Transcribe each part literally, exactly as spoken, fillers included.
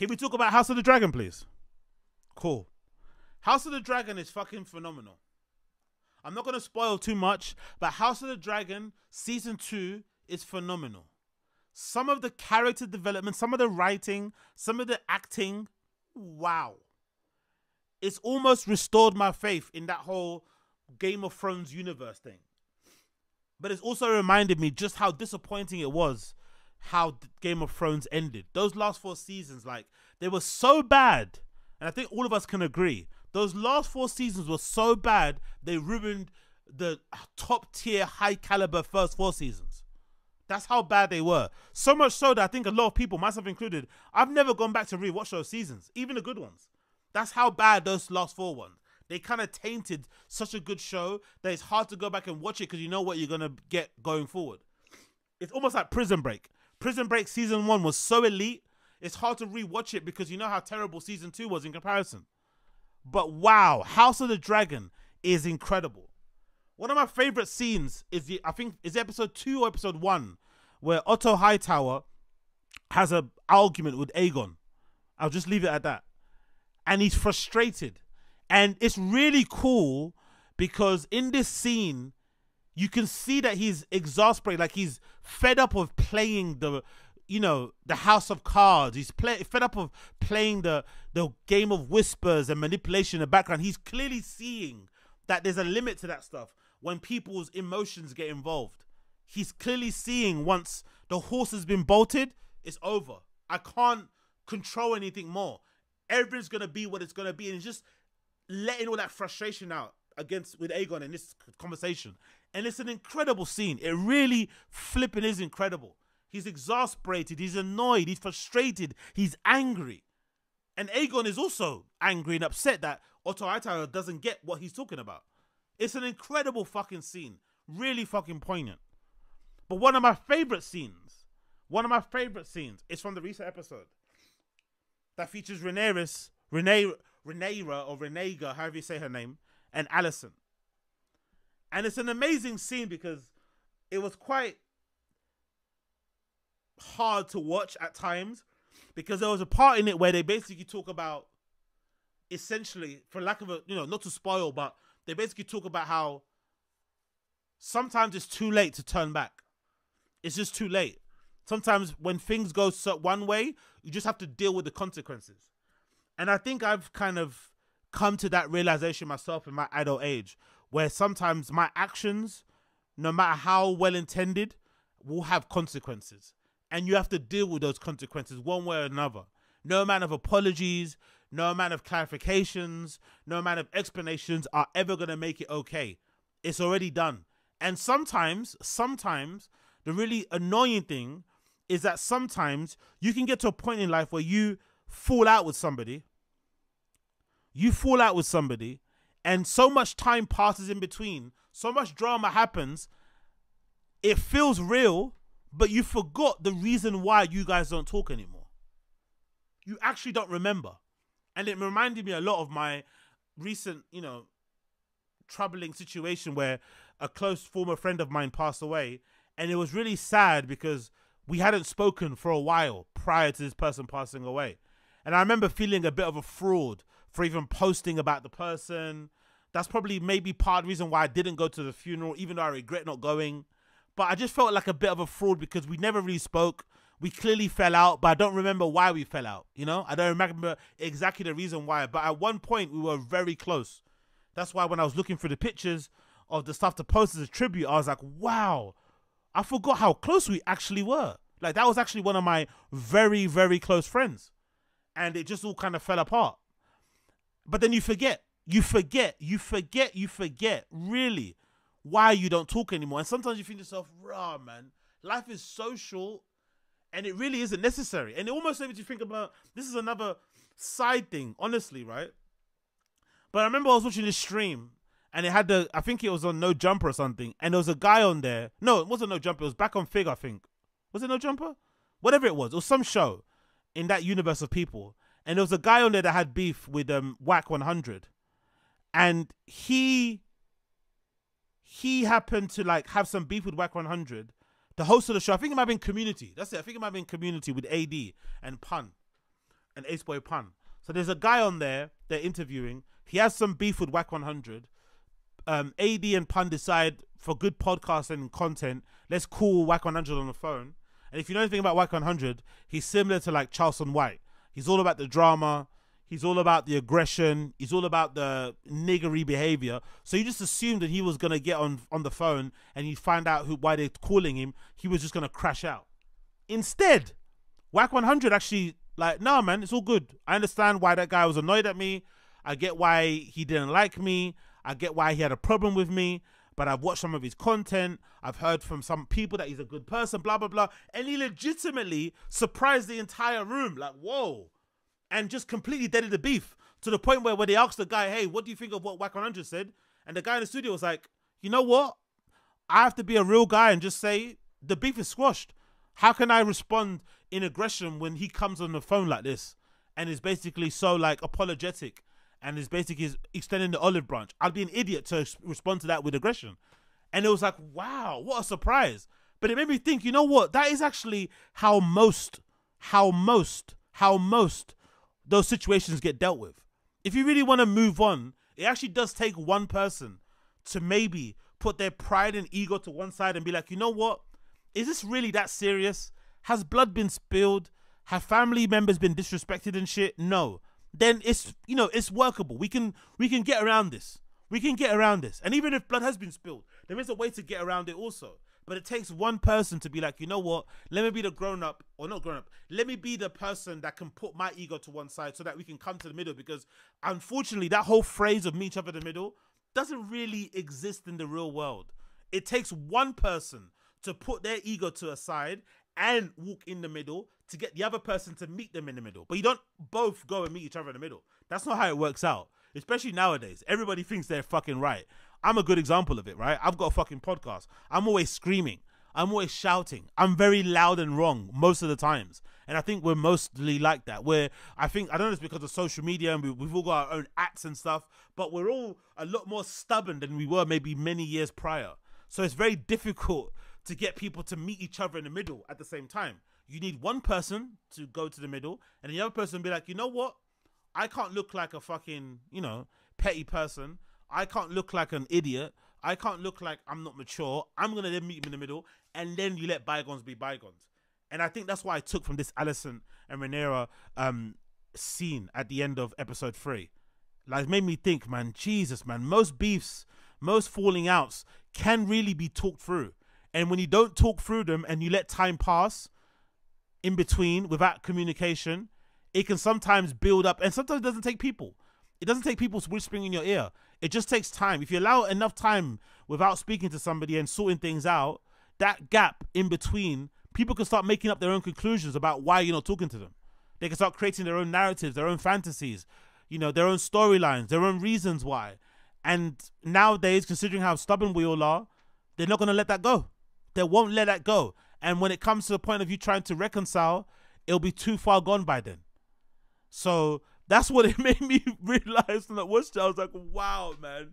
Can we talk about House of the Dragon, please? Cool. House of the Dragon is fucking phenomenal. I'm not going to spoil too much, but House of the Dragon season two is phenomenal. Some of the character development, some of the writing, some of the acting, wow. It's almost restored my faith in that whole Game of Thrones universe thing. But it's also reminded me just how disappointing it was how Game of Thrones ended. Those last four seasons, like, they were so bad. And I think all of us can agree. Those last four seasons were so bad, they ruined the top-tier, high-caliber first four seasons. That's how bad they were. So much so that I think a lot of people, myself included, I've never gone back to rewatch those seasons, even the good ones. That's how bad those last four ones. They kind of tainted such a good show that it's hard to go back and watch it because you know what you're going to get going forward. It's almost like Prison Break. Prison Break season one was so elite, it's hard to rewatch it because you know how terrible season two was in comparison. But wow, House of the Dragon is incredible. One of my favorite scenes is the, I think, is episode two or episode one, where Otto Hightower has an argument with Aegon. I'll just leave it at that. And he's frustrated. And it's really cool because in this scene, you can see that he's exasperated, like he's fed up of playing the, you know, the house of cards. He's play, fed up of playing the, the game of whispers and manipulation in the background. He's clearly seeing that there's a limit to that stuff when people's emotions get involved. He's clearly seeing once the horse has been bolted, it's over. I can't control anything more. Everything's going to be what it's going to be. And he's just letting all that frustration out against with Aegon in this conversation. And it's an incredible scene. It really flipping is incredible. He's exasperated, he's annoyed, he's frustrated, he's angry. And Aegon is also angry and upset that Otto Hightower doesn't get what he's talking about. It's an incredible fucking scene. Really fucking poignant. But one of my favorite scenes, one of my favorite scenes is from the recent episode that features Rhaenyra, Rhaenyra, Rhaenyra or Rhaenyra, however you say her name, and Alicent. And it's an amazing scene because it was quite hard to watch at times because there was a part in it where they basically talk about, essentially, for lack of a, you know, not to spoil, but they basically talk about how sometimes it's too late to turn back. It's just too late. Sometimes when things go so one way, you just have to deal with the consequences. And I think I've kind of come to that realization myself in my adult age, where sometimes my actions, no matter how well-intended, will have consequences. And you have to deal with those consequences one way or another. No amount of apologies, no amount of clarifications, no amount of explanations are ever going to make it okay. It's already done. And sometimes, sometimes, the really annoying thing is that sometimes you can get to a point in life where you fall out with somebody. You fall out with somebody and so much time passes in between. So much drama happens. It feels real. But you forgot the reason why you guys don't talk anymore. You actually don't remember. And it reminded me a lot of my recent, you know, troubling situation where a close former friend of mine passed away. And it was really sad because we hadn't spoken for a while prior to this person passing away. And I remember feeling a bit of a fraud for even posting about the person. That's probably maybe part of the reason why I didn't go to the funeral, even though I regret not going. But I just felt like a bit of a fraud because we never really spoke. We clearly fell out, but I don't remember why we fell out. You know, I don't remember exactly the reason why. But at one point, we were very close. That's why when I was looking through the pictures of the stuff to post as a tribute, I was like, wow, I forgot how close we actually were. Like, that was actually one of my very, very close friends. And it just all kind of fell apart. But then you forget, you forget, you forget, you forget, really. Why you don't talk anymore. And sometimes you think to yourself, rah, man, life is so short and it really isn't necessary. And it almost makes you think about, this is another side thing, honestly, right? But I remember I was watching this stream and it had the, I think it was on No Jumper or something. And there was a guy on there. No, it wasn't No Jumper. It was back on Fig, I think. Was it No Jumper? Whatever it was. It was some show in that universe of people. And there was a guy on there that had beef with um, Whack one hundred. And he... He happened to like have some beef with Whack one hundred, the host of the show. I think it might have been Community. That's it. I think it might have been Community with A D and Pun. and Ace Boy Pun. So there's a guy on there they're interviewing. He has some beef with Whack one hundred. Um, A D and Pun decide, for good podcasting and content, let's call Whack one hundred on the phone. And if you know anything about Whack one hundred, he's similar to like Charleston White. He's all about the drama. He's all about the aggression. He's all about the niggery behavior. So you just assumed that he was going to get on, on the phone and you find out who, why they're calling him. He was just going to crash out. Instead, Whack one hundred actually like, nah, man, it's all good. I understand why that guy was annoyed at me. I get why he didn't like me. I get why he had a problem with me. But I've watched some of his content. I've heard from some people that he's a good person, blah, blah, blah. And he legitimately surprised the entire room. Like, whoa. And just completely deaded the beef to the point where, where they asked the guy, hey, what do you think of what Whack one hundred said? And the guy in the studio was like, you know what? I have to be a real guy and just say the beef is squashed. How can I respond in aggression when he comes on the phone like this and is basically so like apologetic and is basically extending the olive branch? I'd be an idiot to respond to that with aggression. And it was like, wow, what a surprise. But it made me think, you know what? That is actually how most, how most, how most those situations get dealt with. If you really want to move on, it actually does take one person to maybe put their pride and ego to one side and be like, you know what? Is this really that serious? Has blood been spilled? Have family members been disrespected and shit? No. Then it's, you know, it's workable. We can, we can get around this. We can get around this. And even if blood has been spilled, there is a way to get around it also. But it takes one person to be like, you know what? Let me be the grown-up, or not grown-up. Let me be the person that can put my ego to one side so that we can come to the middle. Because unfortunately, that whole phrase of meet each other in the middle doesn't really exist in the real world. It takes one person to put their ego to a side and walk in the middle to get the other person to meet them in the middle. But you don't both go and meet each other in the middle. That's not how it works out, especially nowadays. Everybody thinks they're fucking right. I'm a good example of it, right? I've got a fucking podcast. I'm always screaming. I'm always shouting. I'm very loud and wrong most of the times. And I think we're mostly like that, where I think, I don't know if it's because of social media and we, we've all got our own acts and stuff, but we're all a lot more stubborn than we were maybe many years prior. So it's very difficult to get people to meet each other in the middle at the same time. You need one person to go to the middle and the other person be like, you know what? I can't look like a fucking, you know, petty person. I can't look like an idiot. I can't look like I'm not mature. I'm going to then meet him in the middle, and then you let bygones be bygones. And I think that's what I took from this Alicent and Rhaenyra um, scene at the end of episode three. Like, it made me think, man, Jesus, man, most beefs, most falling outs can really be talked through. And when you don't talk through them and you let time pass in between without communication, it can sometimes build up. And sometimes it doesn't take people. It doesn't take people whispering in your ear. It just takes time. If you allow enough time without speaking to somebody and sorting things out, that gap in between, people can start making up their own conclusions about why you're not talking to them. They can start creating their own narratives, their own fantasies, you know, their own storylines, their own reasons why. And nowadays, considering how stubborn we all are, they're not going to let that go. They won't let that go. And when it comes to the point of you trying to reconcile, it'll be too far gone by then. So that's what it made me realize when I watched it. I was like, wow, man.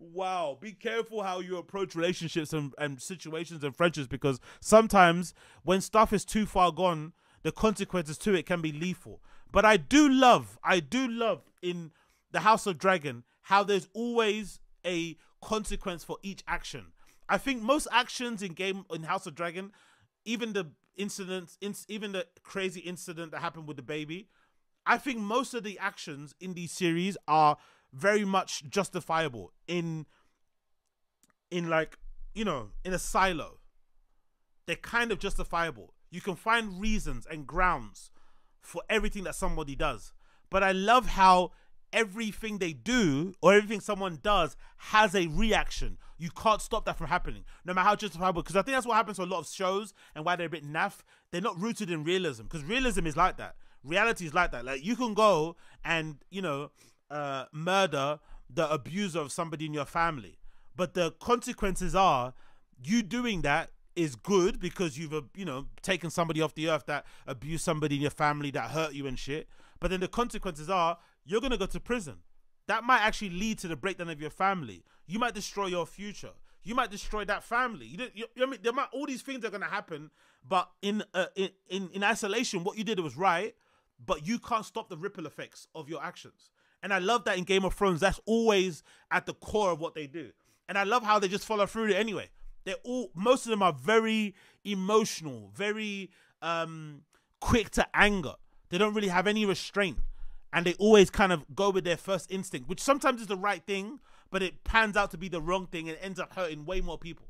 Wow. Be careful how you approach relationships and, and situations and friendships, because sometimes when stuff is too far gone, the consequences to it can be lethal. But I do love, I do love in the House of Dragon how there's always a consequence for each action. I think most actions in game in House of Dragon, even the incidents, in, even the crazy incident that happened with the baby, I think most of the actions in these series are very much justifiable in, in like, you know, in a silo. They're kind of justifiable. You can find reasons and grounds for everything that somebody does. But I love how everything they do or everything someone does has a reaction. You can't stop that from happening, no matter how justifiable. Because I think that's what happens to a lot of shows and why they're a bit naff. They're not rooted in realism, because realism is like that. Reality is like that. Like, you can go and, you know, uh, murder the abuser of somebody in your family. But the consequences are you doing that is good because you've, uh, you know, taken somebody off the earth that abused somebody in your family that hurt you and shit. But then the consequences are you're going to go to prison. That might actually lead to the breakdown of your family. You might destroy your future. You might destroy that family. You, don't, you, you know what I mean? There might, all these things are going to happen. But in, uh, in, in, in isolation, what you did was right. but you can't stop the ripple effects of your actions. And I love that in Game of Thrones, that's always at the core of what they do. And I love how they just follow through it anyway. They're all, most of them are very emotional, very um, quick to anger. They don't really have any restraint. And they always kind of go with their first instinct, which sometimes is the right thing, but it pans out to be the wrong thing and ends up hurting way more people.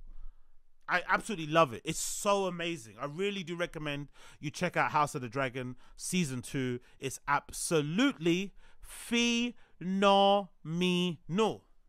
I absolutely love it. It's so amazing. I really do recommend you check out House of the Dragon Season two. It's absolutely phenomenal.